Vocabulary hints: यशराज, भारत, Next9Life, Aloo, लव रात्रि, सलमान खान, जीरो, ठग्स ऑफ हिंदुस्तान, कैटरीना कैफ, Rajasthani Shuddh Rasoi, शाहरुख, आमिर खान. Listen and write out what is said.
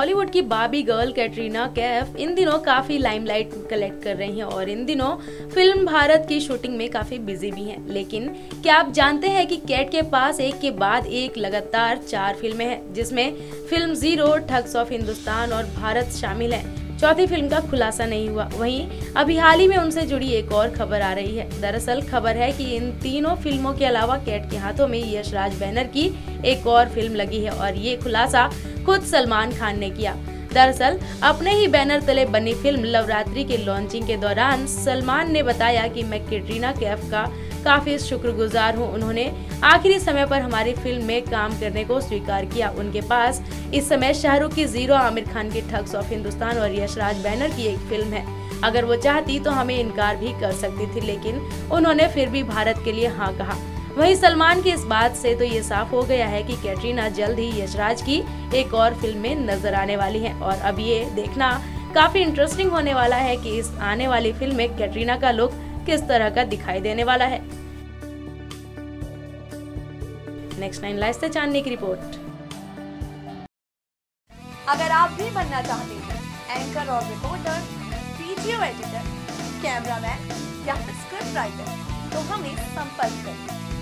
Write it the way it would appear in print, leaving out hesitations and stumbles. बॉलीवुड की baby girl कैटरीना कैफ इन दिनों काफी लाइमलाइट कलेक्ट कर रही हैं और इन दिनों फिल्म भारत की शूटिंग में काफी बिजी भी हैं। लेकिन क्या आप जानते हैं कि कैट के पास एक के बाद एक लगातार 4 फिल्में हैं, जिसमें film जीरो, ठग्स ऑफ हिंदुस्तान और भारत शामिल है। चौथी फिल्म का खुलासा नहीं हुआ। वहीं अभी हाल ही में उनसे जुड़ी एक और खबर आ रही है। दरअसल खबर है कि इन तीनों फिल्मों के अलावा कैट के हाथों में यशराज बैनर की एक और फिल्म लगी है और ये खुलासा खुद सलमान खान ने किया। दरअसल अपने ही बैनर तले बनी फिल्म लव रात्रि के लॉन्चिंग के दौरान सलमान ने बताया कि मैं कैटरीना कैफ का काफी शुक्रगुजार हूं। उन्होंने आखिरी समय पर हमारी फिल्म में काम करने को स्वीकार किया। उनके पास इस समय शाहरुख की जीरो, आमिर खान की ठग्स ऑफ हिंदुस्तान और यशराज बैनर की एक फिल्म है। अगर वो चाहती तो हमें इनकार भी कर सकती थी, लेकिन उन्होंने फिर भी भारत के लिए हाँ कहा। वहीं सलमान की इस बात से तो ये साफ हो गया है कि कैटरीना जल्द ही यशराज की एक और फिल्म में नजर आने वाली है और अब ये देखना काफी इंटरेस्टिंग होने वाला है कि इस आने वाली फिल्म में कैटरीना का लुक किस तरह का दिखाई देने वाला है। नेक्स्ट 9 लाइफ से चांदनी की रिपोर्ट। अगर आप भी बनना चाहते हैं एंकर और रिपोर्टर, वीडियो एडिटर, कैमरामैन या स्क्रिप्ट राइटर, तो हमें संपर्क करें।